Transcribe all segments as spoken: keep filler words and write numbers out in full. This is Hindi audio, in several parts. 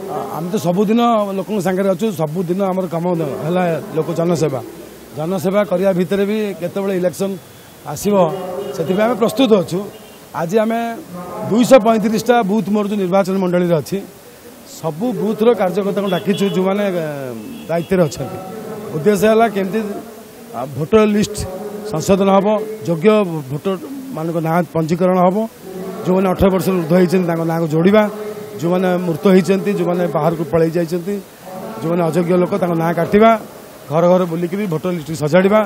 आम तो सबुदिन लोक सागर अच्छे सबुदिन आम कम है लोक जनसेवा जनसेवा करने भितर भी केत इलेक्शन आसब से आम प्रस्तुत अच्छु। आज आम दुई सौ पैंतीसटा बूथ मोर जो निर्वाचन मंडल अच्छी सबू बूथ्र कार्यकर्ता को डाकी जो मैंने दायित्व अच्छा उद्देश्य है केमती भोटर लिस्ट संशोधन हम योग्य भोटर मान ना पंजीकरण हम जो मैंने अठारह वर्ष ऊर्ध हो ना को जोड़ा जो मैंने मृत होती जो मैंने बाहर को पलि जाइं जो मैंने अजोग्य लोक ना काटा घर घर बुलिक भोटर लिस्ट सजाड़ा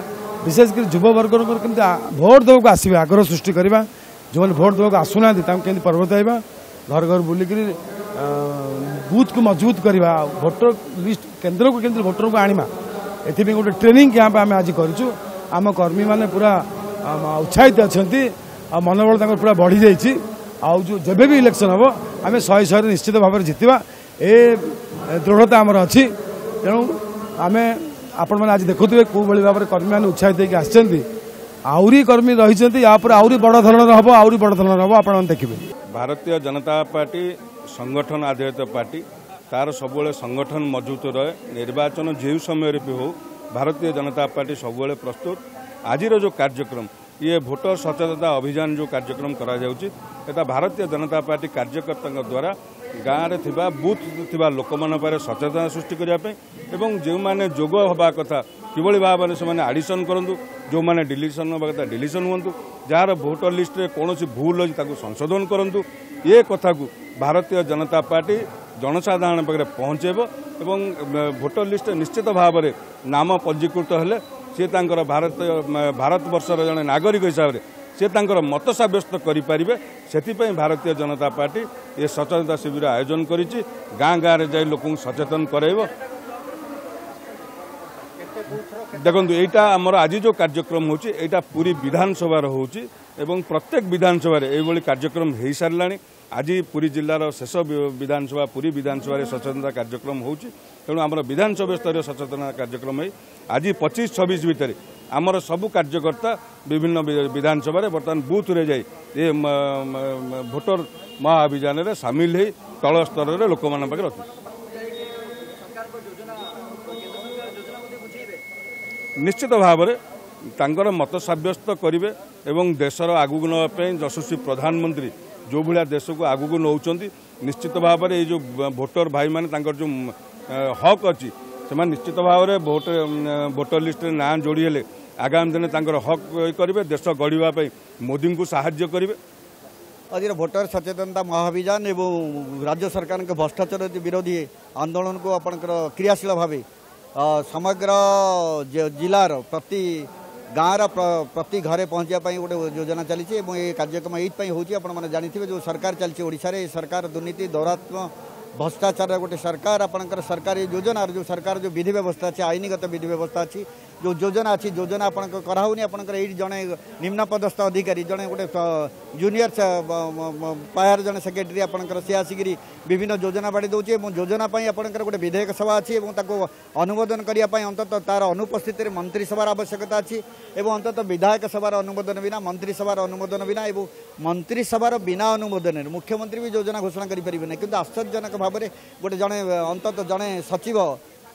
विशेषकर युववर्ग भोट देवाक आसवे आग्रह सृष्टि करवा जो मैंने भोट देवाक आसूना कमी पर्वताइवा घर घर बुलिक बूथ को मजबूत करवा भोटर लिस्ट केन्द्र को केन्द्र भोटर को आणवा एथपाई गोटे ट्रेनिंग कैंप आम आज करूँ। आम कर्मी मैंने पूरा उत्साहित अच्छा आ मनोबल पूरा बढ़ी जाइए आउ जो जब भी इलेक्शन हम आम शहे शहे निश्चित भाव जीतवा ए दृढ़ता आमर अच्छी तेणु आम आपण मैंने आज देखुए कौ भाई भाव में कर्मी मैंने उत्साहित होकर आसती आहरी कर्मी रही आहरी बड़ धरण हम आहरी बड़ धरण हम आप देखिए। भारतीय जनता पार्टी संगठन आधारित पार्टी तार सब संगठन मजबूत रहे निर्वाचन जो समय भी हो भारतीय जनता पार्टी सब प्रस्तुत। आज जो कार्यक्रम ये भोटर सचेतनता अभियान जो कार्यक्रम करा जाउची एता भारतीय जनता पार्टी कार्यकर्ता द्वारा गाँव में बूथ थिबा लोक मन पर सचेतनता सृष्टि करने एवं जो मैंने जोग हवा कथा किभली भाव में से आडिशन करूँ जो मैंने डिलीशन हवा कथा डिलीशन हूँ जार भोटर लिस्ट में कौन भूल अच्छी संशोधन करूँ ये कथा को भारतीय जनता पार्टी जनसाधारण पाखे पहुँचेब एवं भोटर लिस्ट निश्चित भाव में नाम पंजीकृत हेले सी तर भारत भारत वर्षर जड़े नागरिक हिसाब से सी तर मत सब्यस्त करें से भारतीय जनता पार्टी ये सचेतनता शिविर आयोजन कर गाँ गाँव जा लोक सचेतन करब। देखो यहाँ आमर आज जो कार्यक्रम होटा पूरी विधानसभा होगी प्रत्येक विधानसभा ये कार्यक्रम हो सारा आज पूरी जिलार शेष विधानसभा पूरी विधानसभा सचेतनता कार्यक्रम हो तेणु आम विधानसभा स्तर सचेतना कार्यक्रम है। आज पच्चीस छब्बीस भितर आमर सबू कार्यकर्ता विभिन्न विधानसभा बर्तमान बूथ रे जाए ये भोटर महाअभियान में सामिल हो तल स्तर लोक मान पाखे रख निश्चित भाव में मत सब्यस्त करेंगे और देशर आगू नापी यशस्वी प्रधानमंत्री जो भाया देश को आगू नौ निश्चित भाव में ये जो भोटर भाई माने जो हक अच्छी से निश्चित भाव में भोट भोटर लिस्ट में ना जोड़ीहेले आगामी दिन तर हक करेंगे देश गढ़ापी मोदी को साहाय्य करेंगे। आज भोटर सचेतनता महाअभियान एवं राज्य सरकार के भ्रष्टाचार विरोधी आंदोलन को आपंकर क्रियाशील भाव समग्र जिलार प्रति गाँव प्रति घरे पहुँचापी गोटे योजना चली कार्यक्रम ये होने जानी जो सरकार चलती ओडिशा रे सरकार दुर्नीति दौरात्म भ्रष्टाचार गोटे सरकार आपंकर सरकारी योजना जो सरकार जो विधि व्यवस्था अच्छी आईनगत विधि व्यवस्था अच्छी जो योजना अच्छी योजना आप कराऊनी आपंकर ये जड़े निम्न पदस्थ अधिकारी जड़े गोटे जूनियर पायर जड़े सेक्रेटरी आपंकर सी आसिक विभिन्न योजना बाड़ी दौर योजना आपंकर गोटे विधेयक सभा अच्छी और अनुमोदन करने अंतत तार अनुपस्थित मंत्रिसभार आवश्यकता अच्छी और अंतत विधायक सभार अनुमोदन बिना मंत्रिसभार अनुमोदन बिना और मंत्रिसभार बिना अनुमोदन मुख्यमंत्री भी योजना घोषणा करें कि आश्चर्यजनक भाव में गोटे जड़े अंतत जड़े सचिव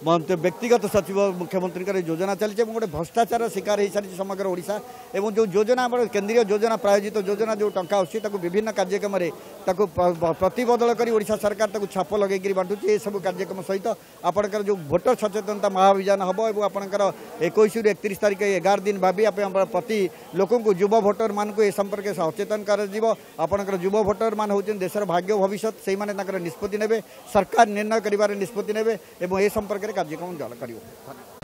व्यक्तिगत सचिव मुख्यमंत्री योजना चलती गोटे भ्रष्टाचार शिकार हो सारी समग्र ओडिशा एवं जो योजना केंद्रीय योजना प्रायोजित योजना जो टंका अच्छी विभिन्न कार्यक्रम प्रति बदल कर ओडिशा सरकार छाप लगे बांटुची ये सब कार्यक्रम सहित आपंकर जो भोटर सचेतनता महाअभियान हम और आपंकर इक्कीस रु इकतीस तारीख एगार दिन भावी प्रति लोक युवा भोटर मान को संपर्क सचेतन कर युवा भोटर मान हूँ देशर भाग्य भविष्य से निष्पत्ति नेबे सरकार निर्णय कर निष्पत्ति नेबे एवं ए संपर्क कार्यक्रम कर।